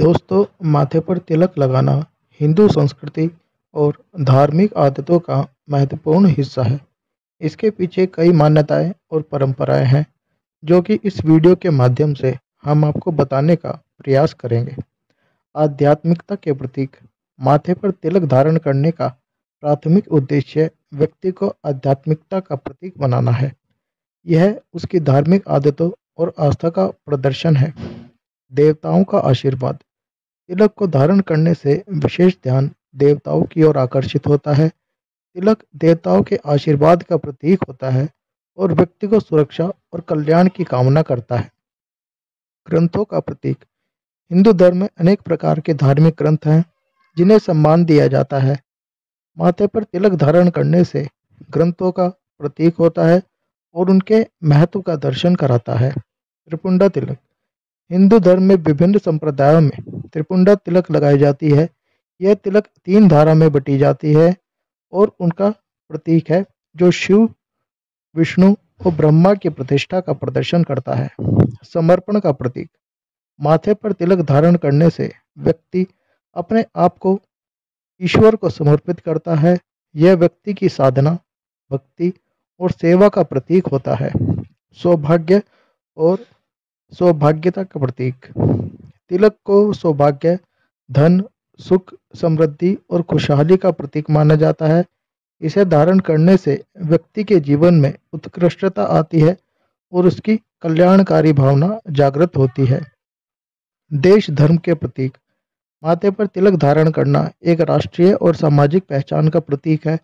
दोस्तों, माथे पर तिलक लगाना हिंदू संस्कृति और धार्मिक आदतों का महत्वपूर्ण हिस्सा है। इसके पीछे कई मान्यताएं और परंपराएं हैं जो कि इस वीडियो के माध्यम से हम आपको बताने का प्रयास करेंगे। आध्यात्मिकता के प्रतीक माथे पर तिलक धारण करने का प्राथमिक उद्देश्य व्यक्ति को आध्यात्मिकता का प्रतीक बनाना है। यह उसकी धार्मिक आदतों और आस्था का प्रदर्शन है। देवताओं का आशीर्वाद तिलक को धारण करने से विशेष ध्यान देवताओं की ओर आकर्षित होता है। तिलक देवताओं के आशीर्वाद का प्रतीक होता है और व्यक्ति को सुरक्षा और कल्याण की कामना करता है। ग्रंथों का प्रतीक हिंदू धर्म में अनेक प्रकार के धार्मिक ग्रंथ हैं जिन्हें सम्मान दिया जाता है। माथे पर तिलक धारण करने से ग्रंथों का प्रतीक होता है और उनके महत्व का दर्शन कराता है। त्रिपुंडा तिलक हिंदू धर्म में विभिन्न संप्रदायों में त्रिपुंडा तिलक लगाई जाती है। यह तिलक तीन धारा में बटी जाती है और उनका प्रतीक है जो शिव, विष्णु और ब्रह्मा की प्रतिष्ठा का प्रदर्शन करता है। समर्पण का प्रतीक माथे पर तिलक धारण करने से व्यक्ति अपने आप को ईश्वर को समर्पित करता है। यह व्यक्ति की साधना, भक्ति और सेवा का प्रतीक होता है। सौभाग्य और सौभाग्यता का प्रतीक तिलक को सौभाग्य, धन, सुख, समृद्धि और खुशहाली का प्रतीक माना जाता है। इसे धारण करने से व्यक्ति के जीवन में उत्कृष्टता आती है और उसकी कल्याणकारी भावना जागृत होती है। देश धर्म के प्रतीक माथे पर तिलक धारण करना एक राष्ट्रीय और सामाजिक पहचान का प्रतीक है।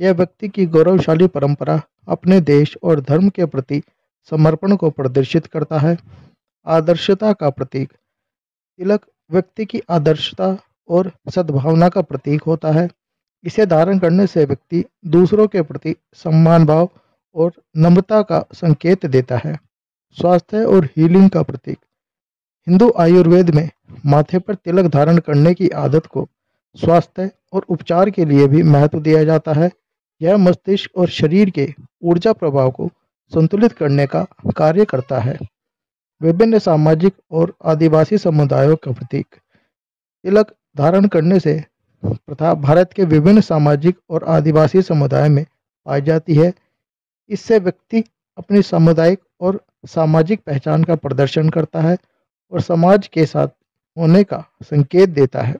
यह व्यक्ति की गौरवशाली परंपरा, अपने देश और धर्म के प्रति समर्पण को प्रदर्शित करता है। आदर्शता का प्रतीक तिलक व्यक्ति की आदर्शता और सद्भावना का प्रतीक होता है। इसे धारण करने से व्यक्ति दूसरों के प्रति सम्मान भाव और नम्रता का संकेत देता है। स्वास्थ्य और हीलिंग का प्रतीक हिंदू आयुर्वेद में माथे पर तिलक धारण करने की आदत को स्वास्थ्य और उपचार के लिए भी महत्व दिया जाता है। यह मस्तिष्क और शरीर के ऊर्जा प्रभाव को संतुलित करने का कार्य करता है। विभिन्न सामाजिक और आदिवासी समुदायों का प्रतीक तिलक धारण करने से प्रथा भारत के विभिन्न सामाजिक और आदिवासी समुदाय में पाई जाती है। इससे व्यक्ति अपनी सामुदायिक और सामाजिक पहचान का प्रदर्शन करता है और समाज के साथ होने का संकेत देता है।